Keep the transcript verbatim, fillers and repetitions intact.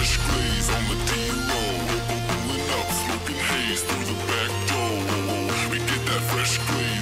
fresh glaze on the D-O. Open up, smoking haze through the back door. We get that fresh glaze.